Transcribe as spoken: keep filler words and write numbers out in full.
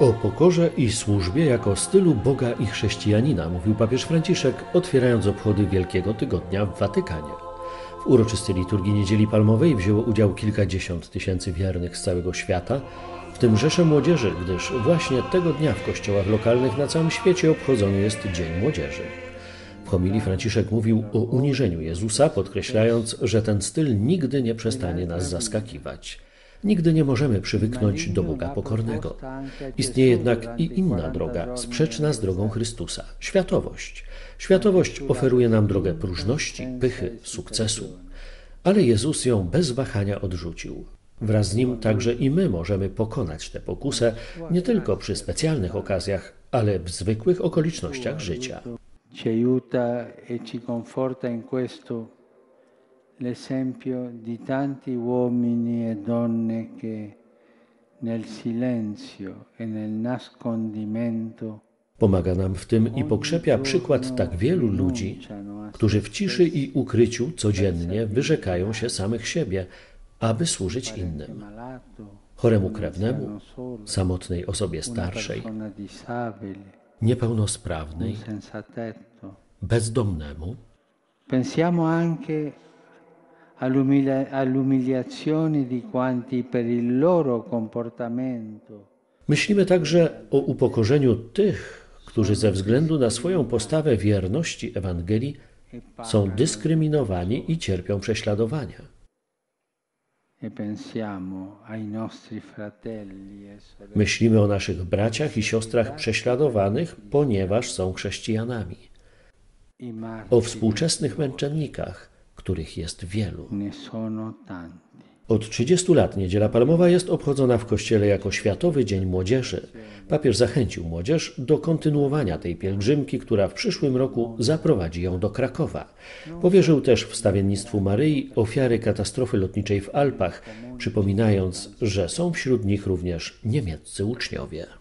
O pokorze i służbie jako stylu Boga i chrześcijanina mówił papież Franciszek, otwierając obchody Wielkiego Tygodnia w Watykanie. W uroczystej liturgii Niedzieli Palmowej wzięło udział kilkadziesiąt tysięcy wiernych z całego świata, w tym rzesze młodzieży, gdyż właśnie tego dnia w kościołach lokalnych na całym świecie obchodzony jest Dzień Młodzieży. W homilii Franciszek mówił o uniżeniu Jezusa, podkreślając, że ten styl nigdy nie przestanie nas zaskakiwać. Nigdy nie możemy przywyknąć do Boga pokornego. Istnieje jednak i inna droga, sprzeczna z drogą Chrystusa – światowość. Światowość oferuje nam drogę próżności, pychy, sukcesu. Ale Jezus ją bez wahania odrzucił. Wraz z Nim także i my możemy pokonać tę pokusę nie tylko przy specjalnych okazjach, ale w zwykłych okolicznościach życia. Ci aiuta e ci conforta in questo l'esempio di tanti uomini e donne che nel silenzio e nel nascondimento. Pomaga nam w tym i pokrzepia przykład tak wielu ludzi, którzy w ciszy i ukryciu codziennie wyrzekają się samych siebie, aby służyć innym. Choremu krewnemu, samotnej osobie starszej, niepełnosprawnej, bezdomnemu. Pensiamo anche all'umiliazione di quanti per il loro comportamento. Myślimy także o upokorzeniu tych, którzy ze względu na swoją postawę wierności Ewangelii są dyskryminowani i cierpią prześladowania. Myślimy o naszych braciach i siostrach prześladowanych, ponieważ są chrześcijanami. O współczesnych męczennikach, których jest wielu. Od trzydziestu lat Niedziela Palmowa jest obchodzona w Kościele jako Światowy Dzień Młodzieży. Papież zachęcił młodzież do kontynuowania tej pielgrzymki, która w przyszłym roku zaprowadzi ją do Krakowa. Powierzył też wstawiennictwu Maryi ofiary katastrofy lotniczej w Alpach, przypominając, że są wśród nich również niemieccy uczniowie.